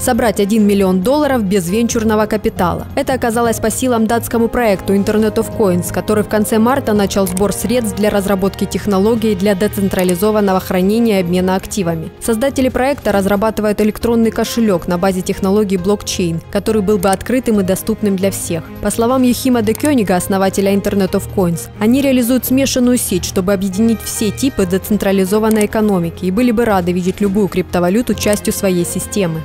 собрать $1 миллион без венчурного капитала. Это оказалось по силам датскому проекту Internet of Coins, который в конце марта начал сбор средств для разработки технологий для децентрализованного хранения и обмена активами. Создатели проекта разрабатывают электронный кошелек на базе технологий блокчейн, который был бы открытым и доступным для всех. По словам Йоахима де Кёнига, основателя Internet of Coins, они реализуют смешанную сеть, чтобы объединить все типы децентрализованной экономики, и были бы рады видеть любую криптовалюту частью своей системы.